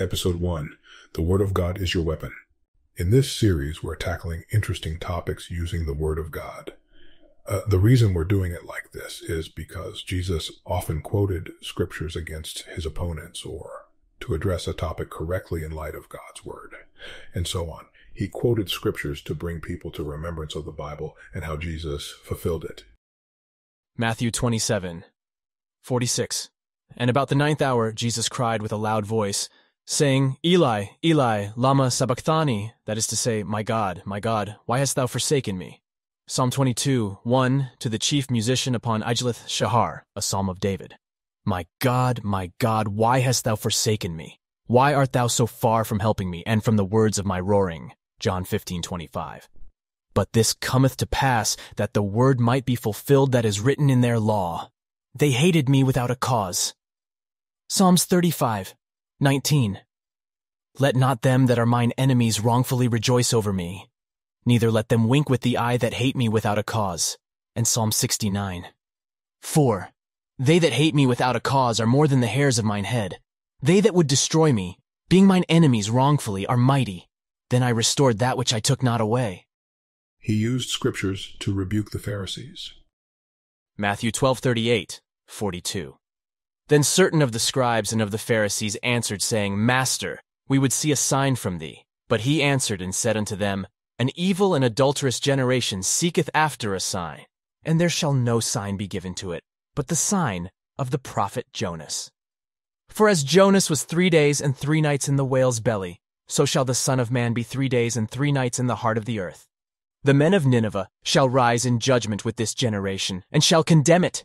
Episode 1, The Word of God is Your Weapon. In this series, we're tackling interesting topics using the Word of God. The reason we're doing it like this is because Jesus often quoted scriptures against his opponents or to address a topic correctly in light of God's Word, and so on. He quoted scriptures to bring people to remembrance of the Bible and how Jesus fulfilled it. Matthew 27:46. And about the ninth hour Jesus cried with a loud voice, saying, Eli, Eli, Lama Sabachthani, that is to say, my God, why hast thou forsaken me? Psalm 22:1, to the chief musician upon Ijlith Shahar, a psalm of David. My God, why hast thou forsaken me? Why art thou so far from helping me, and from the words of my roaring? John 15:25. But this cometh to pass, that the word might be fulfilled that is written in their law. They hated me without a cause. Psalms 35:19. Let not them that are mine enemies wrongfully rejoice over me, neither let them wink with the eye that hate me without a cause. And Psalm 69:4. They that hate me without a cause are more than the hairs of mine head. They that would destroy me, being mine enemies wrongfully, are mighty. Then I restored that which I took not away. He used scriptures to rebuke the Pharisees. Matthew 12:38-42. Then certain of the scribes and of the Pharisees answered, saying, Master, we would see a sign from thee. But he answered and said unto them, An evil and adulterous generation seeketh after a sign, and there shall no sign be given to it, but the sign of the prophet Jonas. For as Jonas was 3 days and 3 nights in the whale's belly, so shall the Son of Man be 3 days and 3 nights in the heart of the earth. The men of Nineveh shall rise in judgment with this generation, and shall condemn it,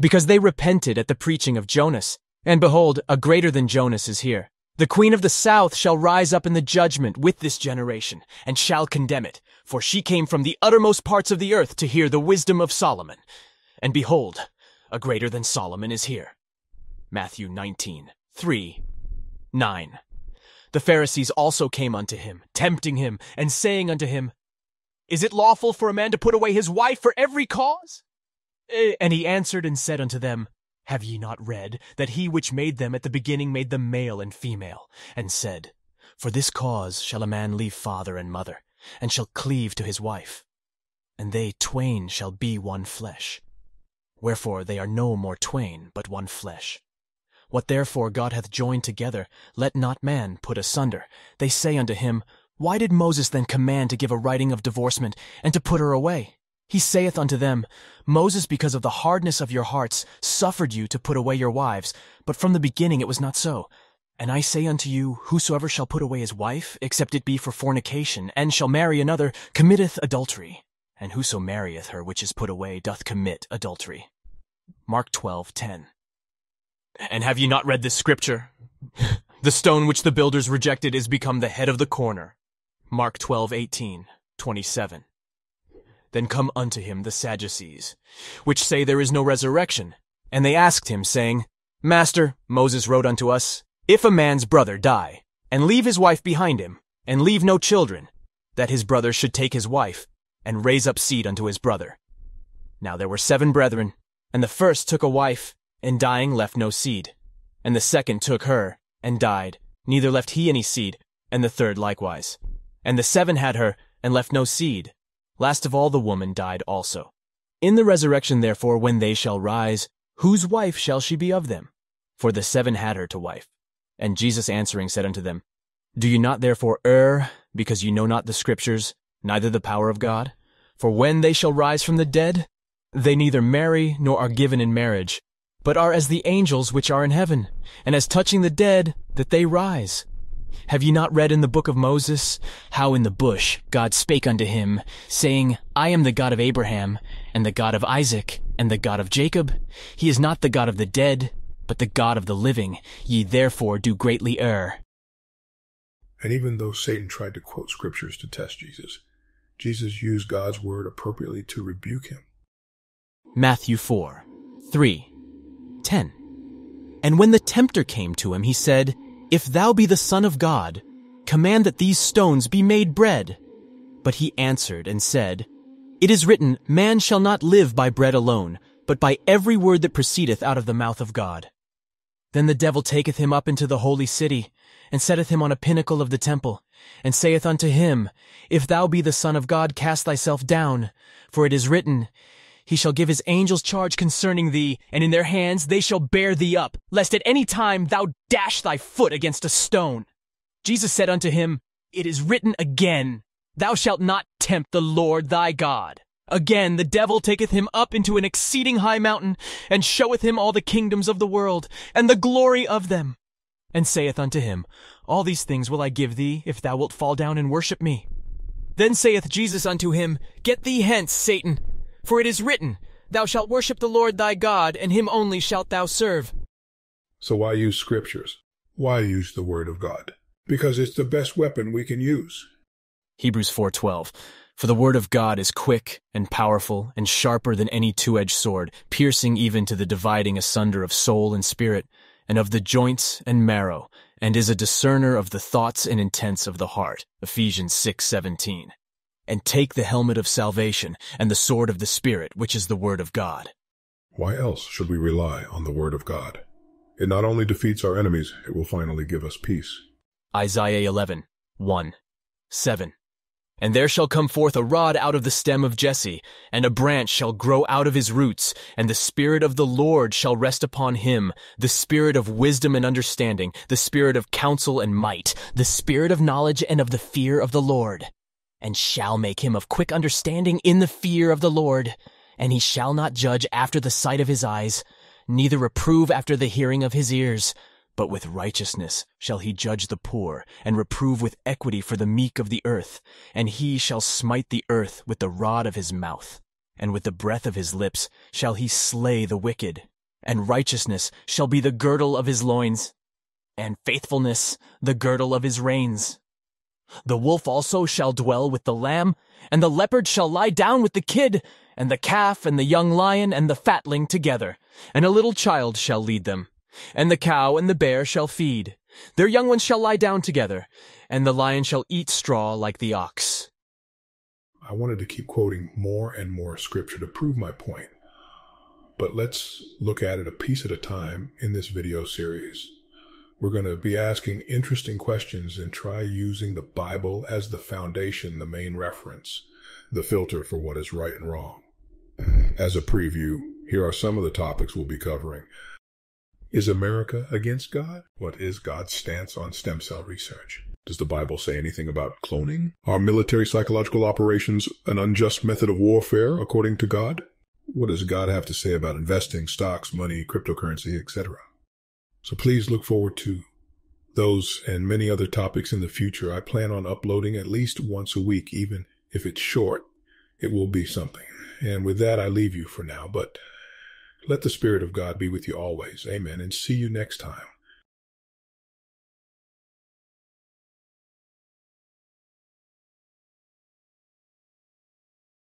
because they repented at the preaching of Jonas. And behold, a greater than Jonas is here. The queen of the south shall rise up in the judgment with this generation, and shall condemn it, for she came from the uttermost parts of the earth to hear the wisdom of Solomon. And behold, a greater than Solomon is here. Matthew 19:3-9. The Pharisees also came unto him, tempting him, and saying unto him, Is it lawful for a man to put away his wife for every cause? And he answered and said unto them, Have ye not read that he which made them at the beginning made them male and female, and said, For this cause shall a man leave father and mother, and shall cleave to his wife, and they twain shall be one flesh. Wherefore they are no more twain, but one flesh. What therefore God hath joined together, let not man put asunder. They say unto him, Why did Moses then command to give a writing of divorcement, and to put her away? He saith unto them, Moses, because of the hardness of your hearts, suffered you to put away your wives, but from the beginning it was not so. And I say unto you, whosoever shall put away his wife, except it be for fornication, and shall marry another, committeth adultery. And whoso marrieth her which is put away doth commit adultery. Mark 12:10. And have ye not read this scripture? The stone which the builders rejected is become the head of the corner. Mark 12:18-27. Then come unto him the Sadducees, which say there is no resurrection. And they asked him, saying, Master, Moses wrote unto us, If a man's brother die, and leave his wife behind him, and leave no children, that his brother should take his wife, and raise up seed unto his brother. Now there were 7 brethren, and the first took a wife, and dying left no seed. And the second took her, and died, neither left he any seed, and the third likewise. And the 7 had her, and left no seed. Last of all the woman died also. In the resurrection therefore, when they shall rise, whose wife shall she be of them? For the 7 had her to wife. And Jesus answering said unto them, Do ye not therefore err, because ye know not the scriptures, neither the power of God? For when they shall rise from the dead, they neither marry nor are given in marriage, but are as the angels which are in heaven. And as touching the dead, that they rise. Have ye not read in the book of Moses, how in the bush God spake unto him, saying, I am the God of Abraham, and the God of Isaac, and the God of Jacob. He is not the God of the dead, but the God of the living. Ye therefore do greatly err. And even though Satan tried to quote scriptures to test Jesus, Jesus used God's word appropriately to rebuke him. Matthew 4:3-10. And when the tempter came to him, he said, If thou be the Son of God, command that these stones be made bread. But he answered and said, It is written, Man shall not live by bread alone, but by every word that proceedeth out of the mouth of God. Then the devil taketh him up into the holy city, and setteth him on a pinnacle of the temple, and saith unto him, If thou be the Son of God, cast thyself down, for it is written, He shall give his angels charge concerning thee, and in their hands they shall bear thee up, lest at any time thou dash thy foot against a stone. Jesus said unto him, It is written again, Thou shalt not tempt the Lord thy God. Again the devil taketh him up into an exceeding high mountain, and showeth him all the kingdoms of the world, and the glory of them, and saith unto him, All these things will I give thee, if thou wilt fall down and worship me. Then saith Jesus unto him, Get thee hence, Satan, for it is written, Thou shalt worship the Lord thy God, and him only shalt thou serve. So why use scriptures? Why use the word of God? Because it's the best weapon we can use. Hebrews 4:12. For the word of God is quick and powerful and sharper than any two-edged sword, piercing even to the dividing asunder of soul and spirit, and of the joints and marrow, and is a discerner of the thoughts and intents of the heart. Ephesians 6:17. And take the helmet of salvation and the sword of the Spirit, which is the word of God. Why else should we rely on the word of God? It not only defeats our enemies, it will finally give us peace. Isaiah 11:1-7. And there shall come forth a rod out of the stem of Jesse, and a branch shall grow out of his roots, and the Spirit of the Lord shall rest upon him, the Spirit of wisdom and understanding, the Spirit of counsel and might, the Spirit of knowledge and of the fear of the Lord, and shall make him of quick understanding in the fear of the Lord. And he shall not judge after the sight of his eyes, neither reprove after the hearing of his ears, but with righteousness shall he judge the poor, and reprove with equity for the meek of the earth. And he shall smite the earth with the rod of his mouth, and with the breath of his lips shall he slay the wicked. And righteousness shall be the girdle of his loins, and faithfulness the girdle of his reins. The wolf also shall dwell with the lamb, and the leopard shall lie down with the kid, and the calf and the young lion and the fatling together, and a little child shall lead them. And the cow and the bear shall feed, their young ones shall lie down together, and the lion shall eat straw like the ox. I wanted to keep quoting more and more scripture to prove my point, but let's look at it a piece at a time in this video series. We're going to be asking interesting questions and try using the Bible as the foundation, the main reference, the filter for what is right and wrong. As a preview, here are some of the topics we'll be covering. Is America against God? What is God's stance on stem cell research? Does the Bible say anything about cloning? Are military psychological operations an unjust method of warfare according to God? What does God have to say about investing, stocks, money, cryptocurrency, etc.? So please look forward to those and many other topics in the future. I plan on uploading at least once a week, even if it's short. It will be something. And with that, I leave you for now, but let the Spirit of God be with you always. Amen. And see you next time.